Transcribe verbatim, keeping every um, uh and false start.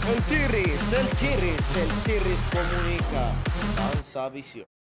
Sentiris, Sentiris, Sentiris comunica. DanzaVision.